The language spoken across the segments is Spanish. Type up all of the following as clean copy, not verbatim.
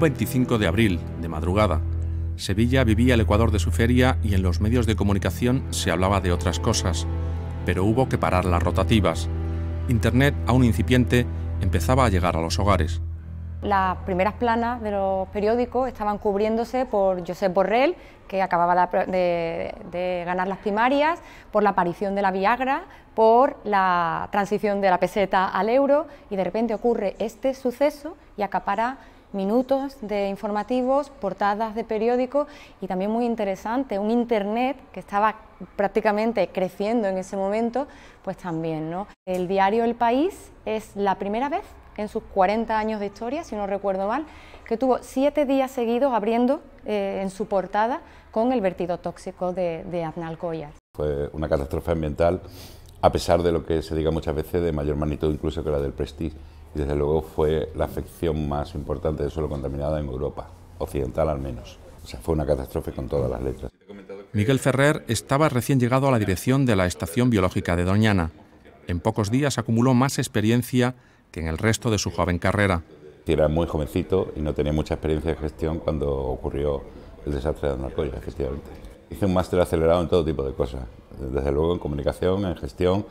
25 de abril, de madrugada, Sevilla vivía el ecuador de su feria y en los medios de comunicación se hablaba de otras cosas, pero hubo que parar las rotativas. Internet, aún incipiente, empezaba a llegar a los hogares. Las primeras planas de los periódicos estaban cubriéndose por José Borrell, que acababa de ganar las primarias, por la aparición de la Viagra, por la transición de la peseta al euro, y de repente ocurre este suceso y acapara minutos de informativos, portadas de periódicos, y también muy interesante, un Internet que estaba prácticamente creciendo en ese momento, pues también, ¿no? El diario El País es la primera vez en sus 40 años de historia, si no recuerdo mal, que tuvo 7 días seguidos abriendo en su portada con el vertido tóxico de Aznalcóllar. Fue una catástrofe ambiental, a pesar de lo que se diga muchas veces, de mayor magnitud incluso que la del Prestige. Y desde luego fue la afección más importante de suelo contaminado en Europa, occidental al menos. O sea, fue una catástrofe con todas las letras. Miguel Ferrer estaba recién llegado a la dirección de la Estación Biológica de Doñana. En pocos días acumuló más experiencia que en el resto de su joven carrera. Era muy jovencito y no tenía mucha experiencia de gestión cuando ocurrió el desastre de Aznalcóllar, efectivamente. Hice un máster acelerado en todo tipo de cosas, desde luego en comunicación, en gestión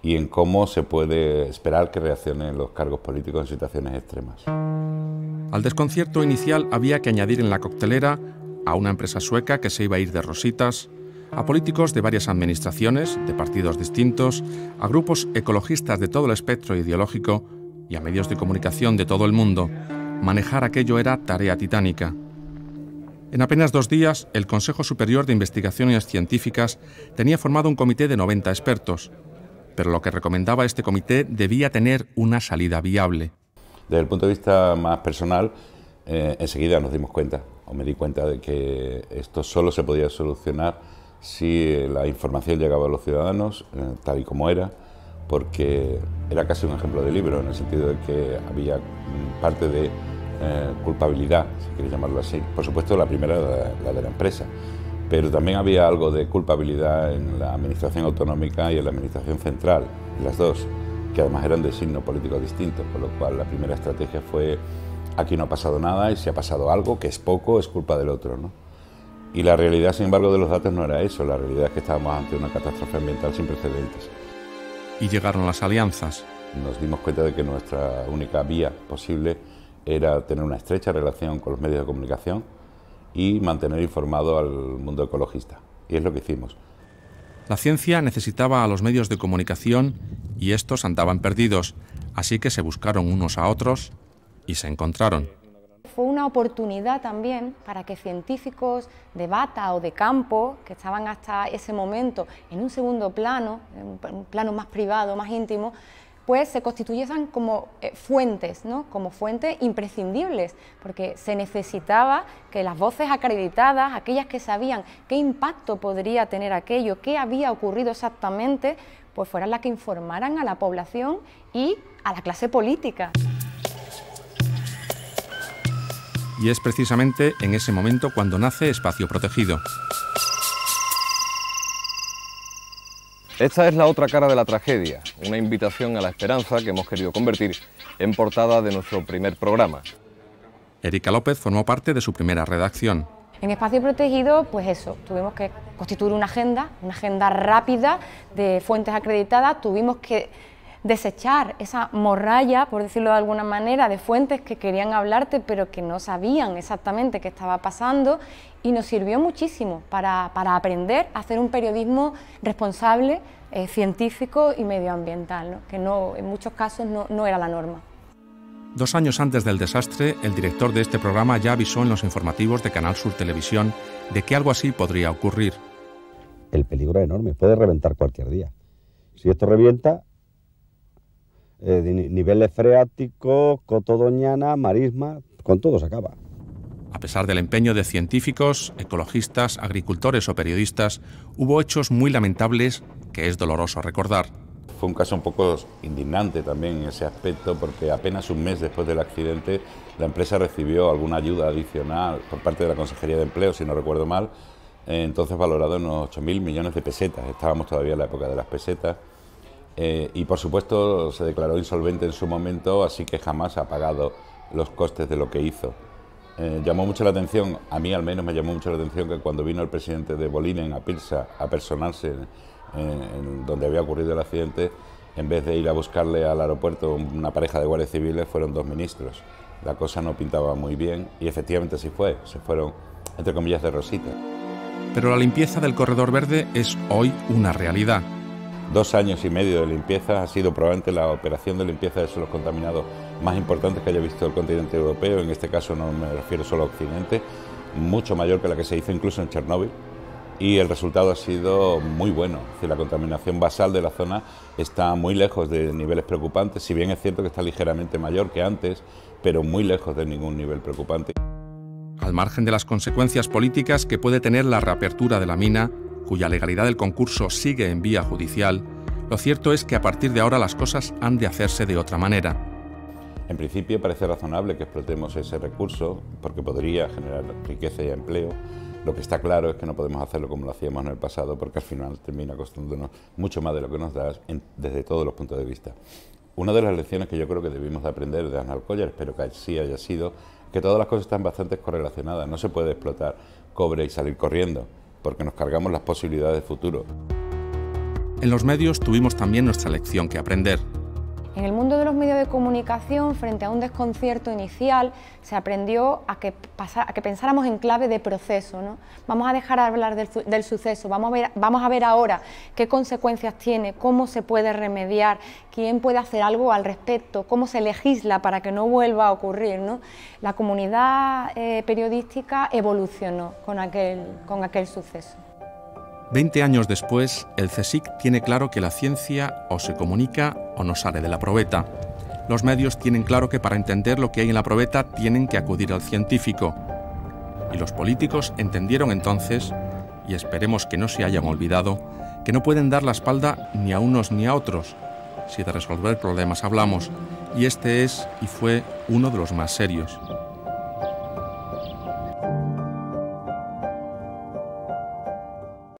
y en cómo se puede esperar que reaccionen los cargos políticos en situaciones extremas. Al desconcierto inicial había que añadir en la coctelera a una empresa sueca que se iba a ir de rositas, a políticos de varias administraciones, de partidos distintos, a grupos ecologistas de todo el espectro ideológico y a medios de comunicación de todo el mundo. Manejar aquello era tarea titánica. En apenas 2 días, el Consejo Superior de Investigaciones Científicas tenía formado un comité de 90 expertos, pero lo que recomendaba este comité debía tener una salida viable. Desde el punto de vista más personal, enseguida nos dimos cuenta, o me di cuenta de que esto solo se podía solucionar si la información llegaba a los ciudadanos, tal y como era, porque era casi un ejemplo de libro, en el sentido de que había parte de culpabilidad, si quieres llamarlo así. Por supuesto, la primera era la de la empresa, pero también había algo de culpabilidad en la administración autonómica y en la administración central, las dos, que además eran de signo político distinto, con lo cual la primera estrategia fue: aquí no ha pasado nada y si ha pasado algo, que es poco, es culpa del otro, ¿no? Y la realidad, sin embargo, de los datos no era eso, la realidad es que estábamos ante una catástrofe ambiental sin precedentes. Y llegaron las alianzas. Nos dimos cuenta de que nuestra única vía posible era tener una estrecha relación con los medios de comunicación y mantener informado al mundo ecologista. Y es lo que hicimos. La ciencia necesitaba a los medios de comunicación y estos andaban perdidos, así que se buscaron unos a otros y se encontraron. Fue una oportunidad también para que científicos de bata o de campo, que estaban hasta ese momento en un segundo plano, en un plano más privado, más íntimo, pues se constituyesen como fuentes, ¿no? Como fuentes imprescindibles, porque se necesitaba que las voces acreditadas, aquellas que sabían qué impacto podría tener aquello, qué había ocurrido exactamente, pues fueran las que informaran a la población y a la clase política. Y es precisamente en ese momento cuando nace Espacio Protegido. Esta es la otra cara de la tragedia, una invitación a la esperanza que hemos querido convertir en portada de nuestro primer programa. Erika López formó parte de su primera redacción. En Espacio Protegido, pues eso, tuvimos que constituir una agenda rápida de fuentes acreditadas, tuvimos que desechar esa morralla, por decirlo de alguna manera, de fuentes que querían hablarte pero que no sabían exactamente qué estaba pasando, y nos sirvió muchísimo para aprender a hacer un periodismo responsable, científico y medioambiental, ¿no? Que no, en muchos casos no era la norma. 2 años antes del desastre, el director de este programa ya avisó en los informativos de Canal Sur Televisión de que algo así podría ocurrir. El peligro es enorme, puede reventar cualquier día. Si esto revienta, niveles freáticos, cotodoñana, marisma, con todo se acaba. A pesar del empeño de científicos, ecologistas, agricultores o periodistas, hubo hechos muy lamentables que es doloroso recordar. Fue un caso un poco indignante también en ese aspecto, porque apenas un mes después del accidente la empresa recibió alguna ayuda adicional por parte de la Consejería de Empleo, si no recuerdo mal, entonces valorado en unos 8.000 millones de pesetas, estábamos todavía en la época de las pesetas. Y por supuesto se declaró insolvente en su momento, así que jamás ha pagado los costes de lo que hizo. llamó mucho la atención, a mí al menos me llamó mucho la atención, que cuando vino el presidente de Bolinen a Pilsa a personarse en donde había ocurrido el accidente, en vez de ir a buscarle al aeropuerto una pareja de guardias civiles, fueron dos ministros. La cosa no pintaba muy bien y efectivamente sí fue, se fueron, entre comillas, de rosita. Pero la limpieza del Corredor Verde es hoy una realidad. 2 años y medio de limpieza, ha sido probablemente la operación de limpieza de suelos contaminados más importante que haya visto el continente europeo, en este caso no me refiero solo a Occidente, mucho mayor que la que se hizo incluso en Chernóbil, y el resultado ha sido muy bueno. Es decir, la contaminación basal de la zona está muy lejos de niveles preocupantes, si bien es cierto que está ligeramente mayor que antes, pero muy lejos de ningún nivel preocupante. Al margen de las consecuencias políticas que puede tener la reapertura de la mina, cuya legalidad del concurso sigue en vía judicial, lo cierto es que a partir de ahora las cosas han de hacerse de otra manera. En principio parece razonable que explotemos ese recurso, porque podría generar riqueza y empleo. Lo que está claro es que no podemos hacerlo como lo hacíamos en el pasado, porque al final termina costándonos mucho más de lo que nos da desde todos los puntos de vista. Una de las lecciones que yo creo que debimos de aprender de Aznalcóllar, espero que así haya sido, que todas las cosas están bastante correlacionadas. No se puede explotar cobre y salir corriendo, porque nos cargamos las posibilidades de futuro. En los medios tuvimos también nuestra lección que aprender. En el mundo de los medios de comunicación, frente a un desconcierto inicial, se aprendió a que pensáramos en clave de proceso, ¿no? Vamos a dejar hablar del suceso, vamos a ver ahora qué consecuencias tiene, cómo se puede remediar, quién puede hacer algo al respecto, cómo se legisla para que no vuelva a ocurrir, ¿no? La comunidad periodística evolucionó con aquel suceso. 20 años después, el CSIC tiene claro que la ciencia o se comunica o no sale de la probeta. Los medios tienen claro que para entender lo que hay en la probeta tienen que acudir al científico. Y los políticos entendieron entonces, y esperemos que no se hayan olvidado, que no pueden dar la espalda ni a unos ni a otros, si de resolver problemas hablamos, y este es y fue uno de los más serios.